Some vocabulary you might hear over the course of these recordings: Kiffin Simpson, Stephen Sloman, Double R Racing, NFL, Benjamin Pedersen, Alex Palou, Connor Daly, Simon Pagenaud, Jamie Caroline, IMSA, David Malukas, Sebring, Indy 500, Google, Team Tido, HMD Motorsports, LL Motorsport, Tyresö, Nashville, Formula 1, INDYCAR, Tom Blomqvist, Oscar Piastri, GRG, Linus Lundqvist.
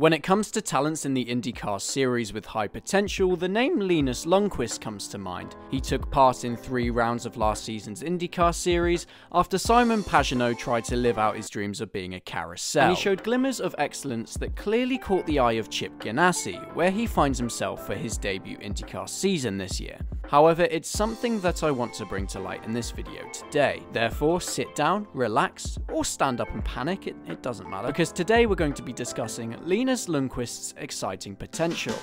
When it comes to talents in the IndyCar series with high potential, the name Linus Lundqvist comes to mind. He took part in 3 rounds of last season's IndyCar series after Simon Pagenaud tried to live out his dreams of being a carousel. And he showed glimmers of excellence that clearly caught the eye of Chip Ganassi, where he finds himself for his debut IndyCar season this year. However, it's something that I want to bring to light in this video today. Therefore, sit down, relax, or stand up and panic, it doesn't matter, because today we're going to be discussing Linus Lundqvist's exciting potential.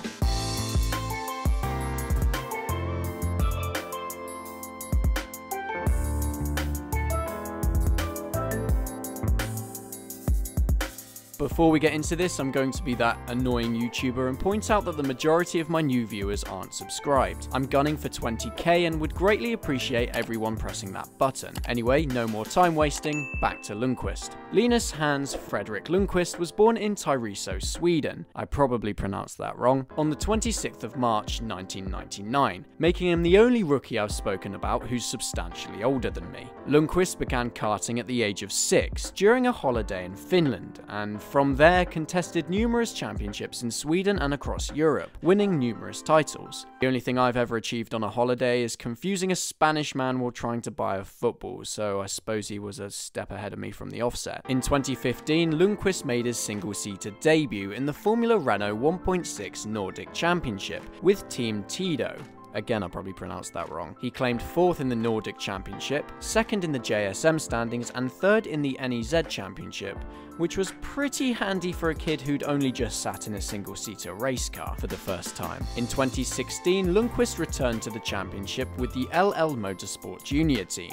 Before we get into this, I'm going to be that annoying YouTuber and point out that the majority of my new viewers aren't subscribed. I'm gunning for 20k and would greatly appreciate everyone pressing that button. Anyway, no more time wasting, back to Lundqvist. Linus Hans Fredrik Lundqvist was born in Tyresö, Sweden, I probably pronounced that wrong, on the 26th of March 1999, making him the only rookie I've spoken about who's substantially older than me. Lundqvist began karting at the age of 6 during a holiday in Finland, and from there, contested numerous championships in Sweden and across Europe, winning numerous titles. The only thing I've ever achieved on a holiday is confusing a Spanish man while trying to buy a football, so I suppose he was a step ahead of me from the offset. In 2015, Lundqvist made his single-seater debut in the Formula Renault 1.6 Nordic Championship with Team Tido. Again, I probably pronounced that wrong. He claimed 4th in the Nordic Championship, 2nd in the JSM standings, and 3rd in the NEZ Championship, which was pretty handy for a kid who'd only just sat in a single-seater race car for the first time. In 2016, Lundqvist returned to the championship with the LL Motorsport Junior team,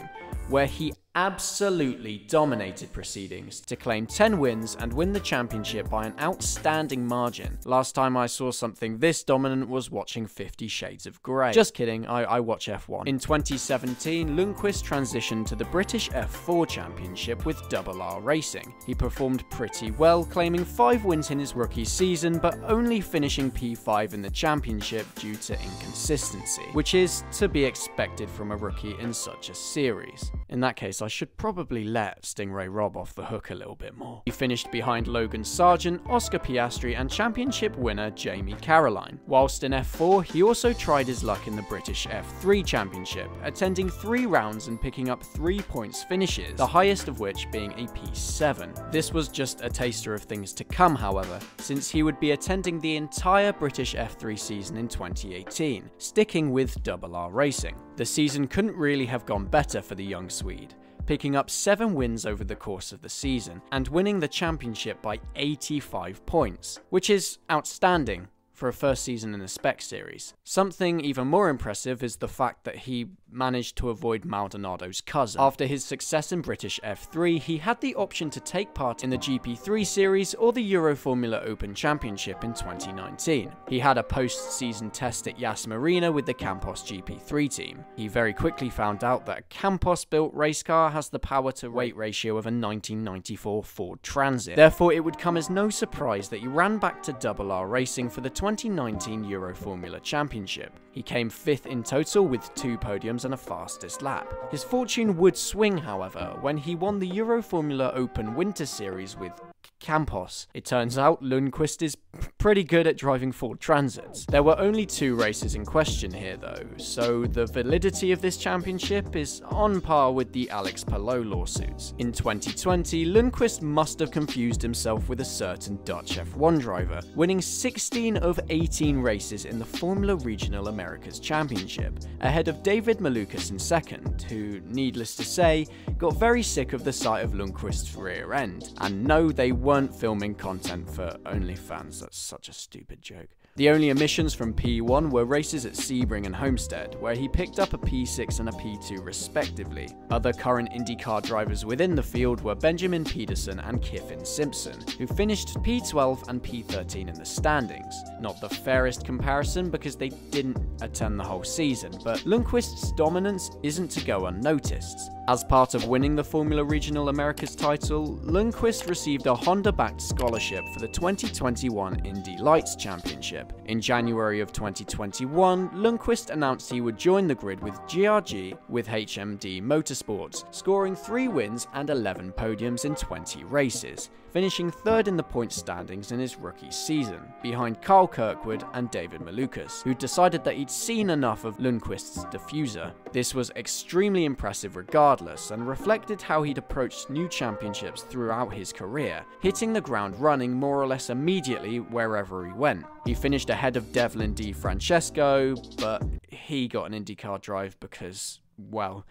where he absolutely dominated proceedings to claim 10 wins and win the championship by an outstanding margin. Last time I saw something this dominant was watching 50 Shades of Grey. Just kidding, I watch F1. In 2017, Lundqvist transitioned to the British F4 Championship with Double R Racing. He performed pretty well, claiming 5 wins in his rookie season, but only finishing P5 in the championship due to inconsistency, which is to be expected from a rookie in such a series. In that case, I should probably let Stingray Rob off the hook a little bit more. He finished behind Logan Sargent, Oscar Piastri, and championship winner Jamie Caroline. Whilst in F4, he also tried his luck in the British F3 Championship, attending 3 rounds and picking up 3 points finishes, the highest of which being a P7. This was just a taster of things to come, however, since he would be attending the entire British F3 season in 2018, sticking with Double R Racing. The season couldn't really have gone better for the young Swede, picking up 7 wins over the course of the season and winning the championship by 85 points, which is outstanding for a first season in the Spec Series. Something even more impressive is the fact that he managed to avoid Maldonado's cousin. After his success in British F3, he had the option to take part in the GP3 Series or the Euro Formula Open Championship in 2019. He had a post-season test at Yas Marina with the Campos GP3 team. He very quickly found out that a Campos-built race car has the power-to-weight ratio of a 1994 Ford Transit. Therefore, it would come as no surprise that he ran back to Double R Racing for the 2019 Euro Formula Championship. He came 5th in total with 2 podiums and a fastest lap. His fortune would swing, however, when he won the Euro Formula Open Winter Series with Campos. It turns out Lundqvist is pretty good at driving Ford Transits. There were only 2 races in question here though, so the validity of this championship is on par with the Alex Palou lawsuits. In 2020, Lundqvist must have confused himself with a certain Dutch F1 driver, winning 16 of 18 races in the Formula Regional Americas Championship, ahead of David Malukas in 2nd, who, needless to say, got very sick of the sight of Lundqvist's rear end. And no, they weren't filming content for OnlyFans, that's such a stupid joke. The only omissions from P1 were races at Sebring and Homestead, where he picked up a P6 and a P2 respectively. Other current IndyCar drivers within the field were Benjamin Pedersen and Kiffin Simpson, who finished P12 and P13 in the standings. Not the fairest comparison because they didn't attend the whole season, but Lundqvist's dominance isn't to go unnoticed. As part of winning the Formula Regional Americas title, Lundqvist received a Honda-backed scholarship for the 2021 Indy LIGHTS Championship. In January of 2021, Lundqvist announced he would join the grid with GRG with HMD Motorsports, scoring 3 wins and 11 podiums in 20 races, finishing third in the point standings in his rookie season, behind Kyle Kirkwood and David Malukas, who decided that he'd seen enough of Lundqvist's diffuser. This was extremely impressive regardless, and reflected how he'd approached new championships throughout his career, hitting the ground running more or less immediately wherever he went. He finished ahead of Devlin DeFrancesco, but he got an IndyCar drive because, well,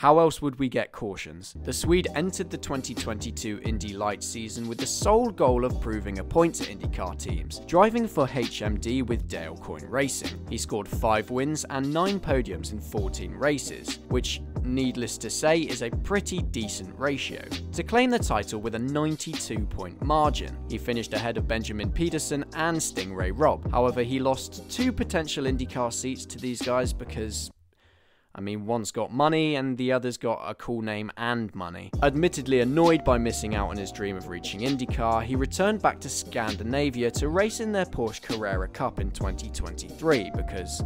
how else would we get cautions? The Swede entered the 2022 Indy Lights season with the sole goal of proving a point to IndyCar teams, driving for HMD with Dale Coyne Racing. He scored 5 wins and 9 podiums in 14 races, which, needless to say, is a pretty decent ratio. To claim the title with a 92-point margin, he finished ahead of Benjamin Pedersen and Stingray Robb. However, he lost 2 potential IndyCar seats to these guys because, I mean, one's got money and the other's got a cool name and money. Admittedly annoyed by missing out on his dream of reaching IndyCar, he returned back to Scandinavia to race in their Porsche Carrera Cup in 2023 because,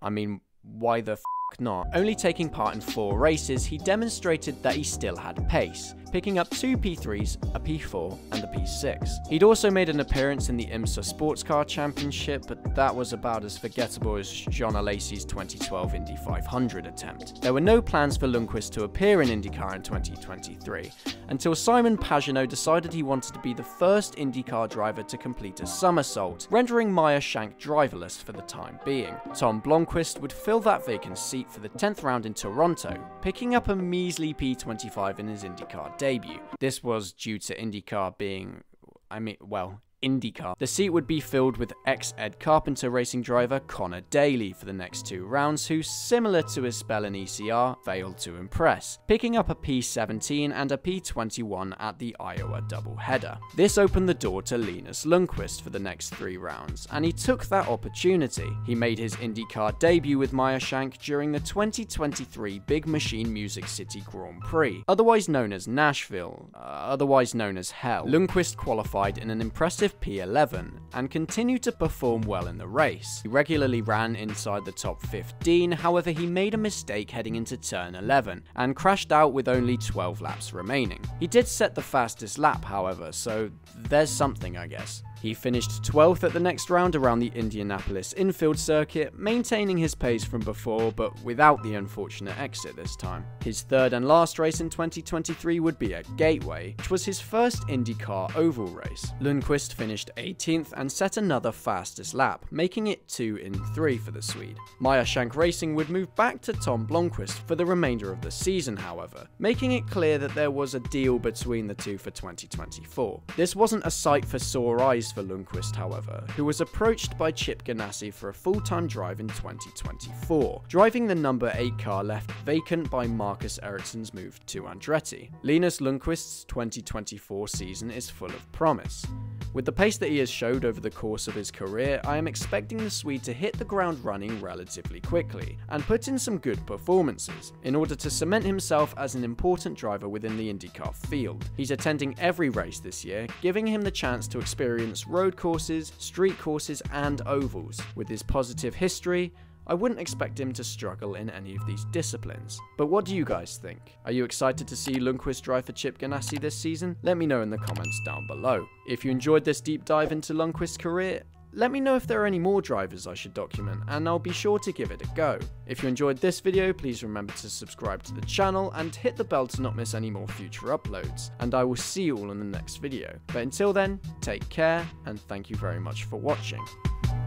I mean, why the f*** not? Only taking part in 4 races, he demonstrated that he still had pace, picking up 2 P3s, a P4 and a P6. He'd also made an appearance in the IMSA Sports Car Championship, but that was about as forgettable as John Alacy's 2012 Indy 500 attempt. There were no plans for Lundqvist to appear in IndyCar in 2023, until Simon Pagenaud decided he wanted to be the first IndyCar driver to complete a somersault, rendering Meyer Shank driverless for the time being. Tom Blomqvist would fill that vacant seat for the 10th round in Toronto, picking up a measly P25 in his IndyCar debut. This was due to IndyCar being, I mean, well, IndyCar. The seat would be filled with ex-Ed Carpenter Racing driver Connor Daly for the next 2 rounds, who, similar to his spell in ECR, failed to impress, picking up a P17 and a P21 at the Iowa doubleheader. This opened the door to Linus Lundqvist for the next 3 rounds, and he took that opportunity. He made his IndyCar debut with Meyer Shank during the 2023 Big Machine Music City Grand Prix, otherwise known as Nashville, otherwise known as Hell. Lundqvist qualified in an impressive P11 and continued to perform well in the race. He regularly ran inside the top 15, however he made a mistake heading into turn 11 and crashed out with only 12 laps remaining. He did set the fastest lap however, so there's something I guess. He finished 12th at the next round around the Indianapolis infield circuit, maintaining his pace from before but without the unfortunate exit this time. His third and last race in 2023 would be at Gateway, which was his first IndyCar oval race. Lundqvist finished 18th and set another fastest lap, making it 2 in 3 for the Swede. Meyer Shank Racing would move back to Tom Blomqvist for the remainder of the season however, making it clear that there was a deal between the two for 2024. This wasn't a sight for sore eyes for Lundqvist however, who was approached by Chip Ganassi for a full-time drive in 2024, driving the number 8 car left vacant by Marcus Eriksson's move to Andretti. Linus Lundqvist's 2024 season is full of promise. With the pace that he has showed over the course of his career, I am expecting the Swede to hit the ground running relatively quickly, and put in some good performances, in order to cement himself as an important driver within the IndyCar field. He's attending every race this year, giving him the chance to experience road courses, street courses and ovals. With his positive history, I wouldn't expect him to struggle in any of these disciplines. But what do you guys think? Are you excited to see Lundqvist drive for Chip Ganassi this season? Let me know in the comments down below. If you enjoyed this deep dive into Lundqvist's career, let me know if there are any more drivers I should document and I'll be sure to give it a go. If you enjoyed this video, please remember to subscribe to the channel and hit the bell to not miss any more future uploads, and I will see you all in the next video. But until then, take care and thank you very much for watching.